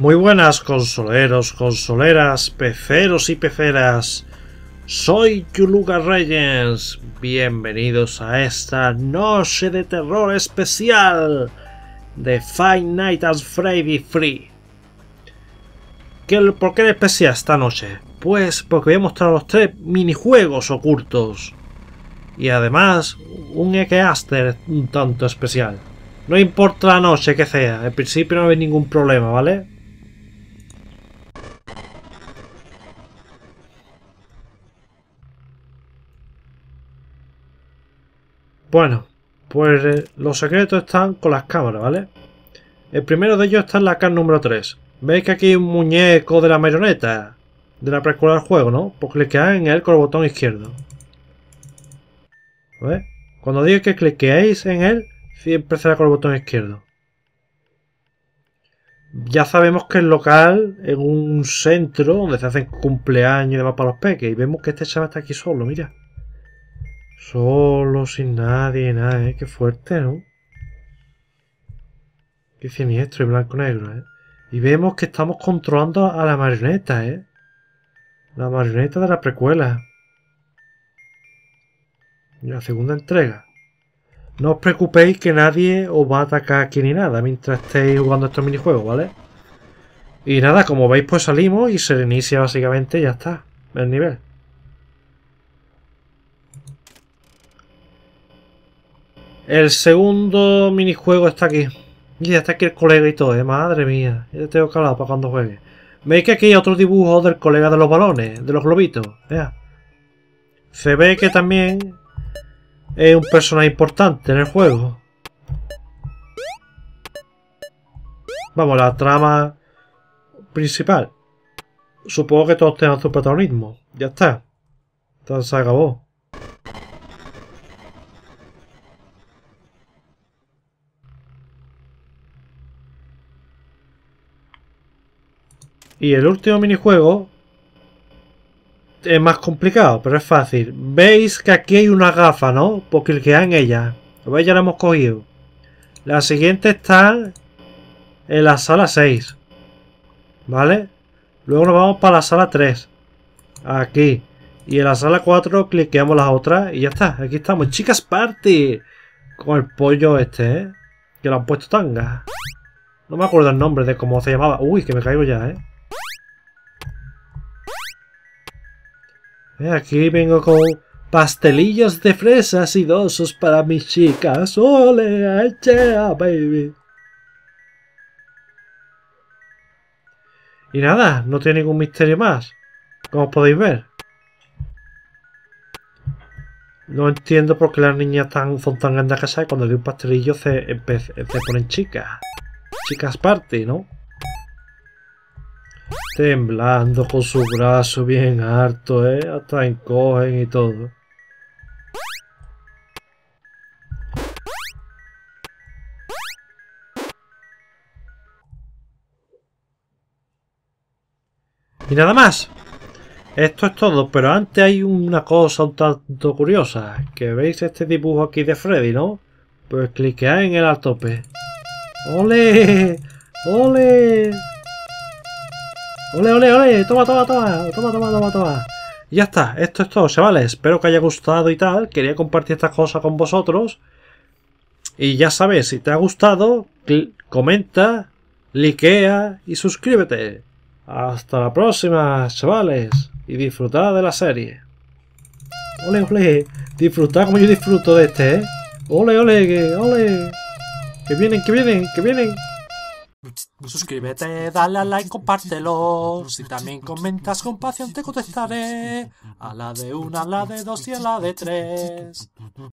Muy buenas consoleros, consoleras, peceros y peceras. Soy Yuluga Reyes. Bienvenidos a esta noche de terror especial de Five Nights at Freddy's 3. ¿Por qué es especial esta noche? Pues porque voy a mostrar los 3 minijuegos ocultos. Y además un Easter un tanto especial. No importa la noche que sea, al principio no hay ningún problema, ¿vale? Bueno, pues los secretos están con las cámaras, ¿vale? El primero de ellos está en la cámara número 3. ¿Veis que aquí hay un muñeco de la marioneta? De la precuela del juego, ¿no? Pues cliquead en él con el botón izquierdo. ¿Ves? Cuando diga que cliqueéis en él, siempre será con el botón izquierdo. Ya sabemos que el local en un centro donde se hacen cumpleaños y demás para los peques. Y vemos que este chaval está aquí solo, mira. Solo, sin nadie, nada, ¿eh? Qué fuerte, ¿no? Qué siniestro y blanco-negro, ¿eh? Y vemos que estamos controlando a la marioneta, ¿eh? La marioneta de la precuela. La segunda entrega. No os preocupéis que nadie os va a atacar aquí ni nada mientras estéis jugando estos minijuegos, ¿vale? Y nada, como veis, pues salimos y se reinicia básicamente y ya está, el nivel. El segundo minijuego está aquí. Y ya está aquí el colega y todo, ¿eh? Madre mía. Ya tengo calado para cuando juegue. ¿Veis que aquí hay otro dibujo del colega de los balones? De los globitos. Vea. Se ve que también es un personaje importante en el juego. Vamos, la trama principal. Supongo que todos tengan su protagonismo. Ya está. Entonces se acabó. Y el último minijuego es más complicado, pero es fácil. Veis que aquí hay una gafa, ¿no? Pues cliquead en ella. ¿Veis? Ya la hemos cogido. La siguiente está en la sala 6. ¿Vale? Luego nos vamos para la sala 3. Aquí. Y en la sala 4 cliqueamos las otras y ya está. Aquí estamos. Chicas Party. Con el pollo este, ¿eh? Que lo han puesto tanga. No me acuerdo el nombre de cómo se llamaba. Uy, que me caigo ya, ¿eh? Aquí vengo con pastelillos de fresas y dosos para mis chicas. ¡Ole, echea, baby! Y nada, no tiene ningún misterio más, como podéis ver. No entiendo por qué las niñas son tan grandes casas y cuando de un pastelillo se ponen chicas. Chicas Party, ¿no? Temblando con su brazo bien harto, ¿eh? Hasta encogen y todo. Y nada más. Esto es todo, pero antes hay una cosa un tanto curiosa. Que veis este dibujo aquí de Freddy, ¿no? Pues cliquead en él al tope. ¡Ole! ¡Ole! ¡Ole, ole, ole! ¡Toma, toma, toma! ¡Toma, toma, toma, toma! Y ya está, esto es todo, chavales. Espero que haya gustado y tal. Quería compartir estas cosas con vosotros. Y ya sabes, si te ha gustado, comenta, likea y suscríbete. Hasta la próxima, chavales. Y disfrutad de la serie. ¡Ole, ole! Disfrutad como yo disfruto de este, ¿eh? ¡Ole, ole, ole! ¡Que vienen, que vienen, que vienen! Suscríbete, dale a like, compártelo. Si también comentas con pasión te contestaré. A la de 1, a la de 2 y a la de 3.